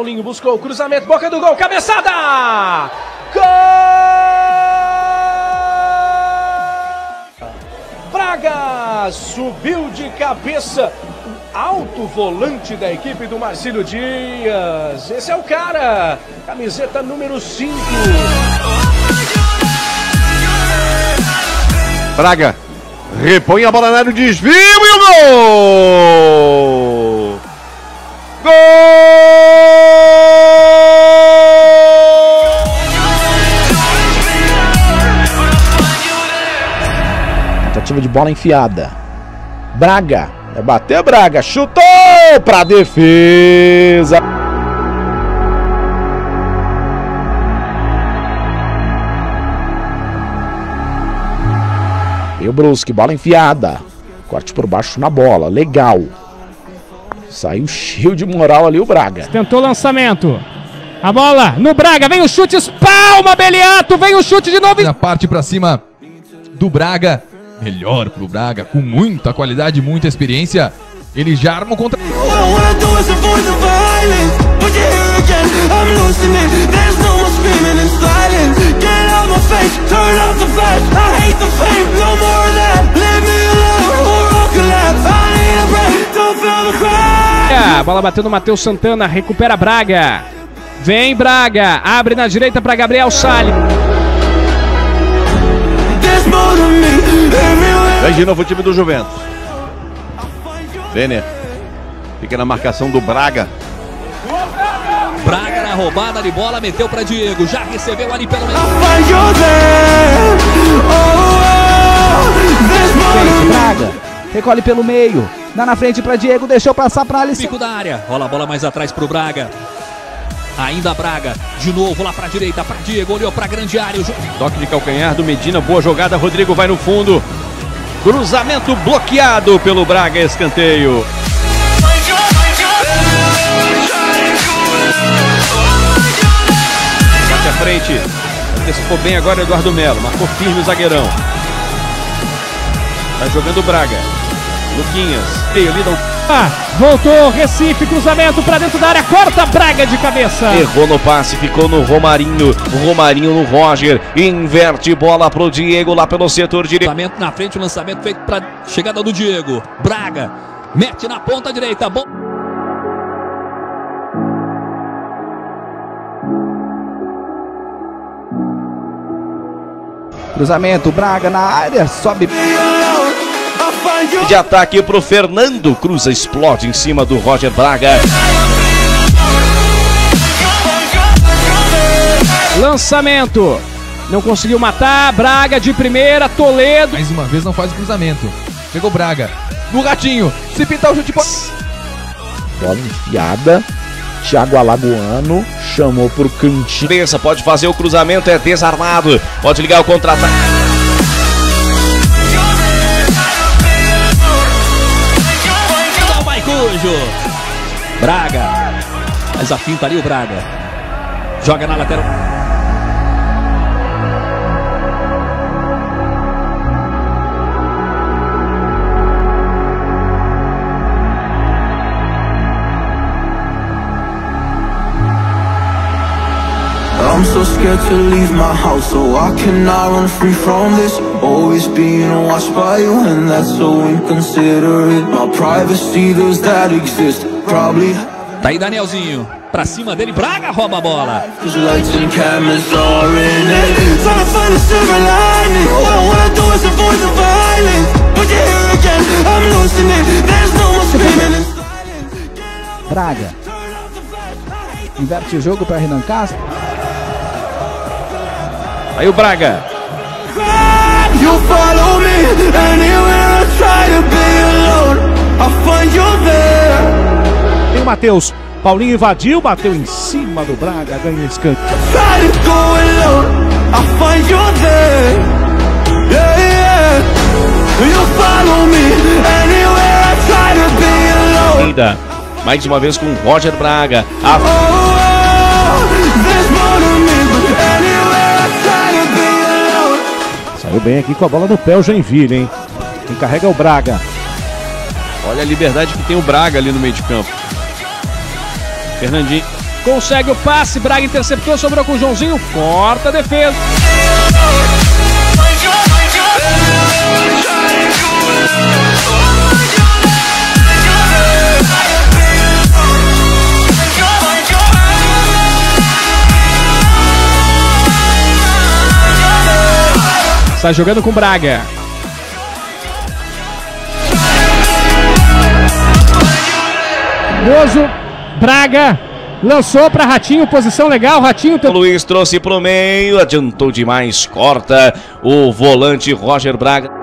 Paulinho buscou o cruzamento, boca do gol, cabeçada! Gol! Braga subiu de cabeça, alto volante da equipe do Marcílio Dias. Esse é o cara, camiseta número 5. Braga repõe a bola na área, o desvio e o gol! Gol! Tentativa de bola enfiada. Braga, vai bater Braga, chutou para a defesa. E o Brusque, bola enfiada, corte por baixo na bola, legal. Saiu cheio de moral ali o Braga. Tentou lançamento, a bola no Braga, vem o chute, espalma Beliato, vem o chute de novo. A parte para cima do Braga, melhor pro Braga, com muita qualidade, muita experiência. Ele já arma contra... A bola bateu no Matheus Santana, recupera Braga. Vem Braga, abre na direita para Gabriel Sal. Vem de novo o time do Juventus. Vener fica na marcação do Braga. Braga na roubada de bola, meteu para Diego, já recebeu ali pelo meio. Braga recolhe pelo meio, dá na frente para Diego, deixou passar para Alisson. Pico da área, rola a bola mais atrás pro Braga. Ainda Braga, de novo lá pra direita, pra Diego, olhou pra grande área. Toque de calcanhar do Medina, boa jogada, Rodrigo vai no fundo. Cruzamento bloqueado pelo Braga, escanteio. Bate à frente, antecipou bem agora Eduardo Melo, marcou firme o zagueirão. Tá jogando Braga, Luquinhas, meio ali da... Voltou, Recife, cruzamento pra dentro da área, corta Braga de cabeça. Errou no passe, ficou no Romarinho. Romarinho no Roger, inverte bola pro Diego lá pelo setor direito. Na frente, o lançamento feito pra chegada do Diego. Braga mete na ponta direita. Bom... cruzamento, Braga na área, sobe... de ataque pro Fernando Cruz, explode em cima do Roger Braga. Lançamento, não conseguiu matar, Braga de primeira, Toledo. Mais uma vez não faz o cruzamento, pegou Braga, no Ratinho, se pintar o chute... bola enfiada, Thiago Alagoano chamou pro cantinho. Pode fazer o cruzamento, é desarmado, pode ligar o contra-ataque. Braga, mas a finta ali o Braga, joga na lateral. I'm so scared to leave my house, so I cannot run free from this. Always being watched by you, and that's so inconsiderate. My privacy, those that exist, probably. Tá aí Danielzinho, pra cima dele, Braga rouba a bola. Braga inverte o jogo pra Renan Castro. Aí o Braga. Tem o Matheus. Paulinho invadiu, bateu em cima do Braga, ganha escanteio. Ainda mais uma vez com o Roger Braga. Saiu bem aqui com a bola no pé o Joinville, hein? Encarrega o Braga. Olha a liberdade que tem o Braga ali no meio de campo. Fernandinho. Consegue o passe, Braga interceptou, sobrou com o Joãozinho, corta a defesa. Está jogando com Braga. Mozo, Braga, lançou para Ratinho, posição legal, Ratinho... O Luiz trouxe para o meio, adiantou demais, corta o volante Roger Braga.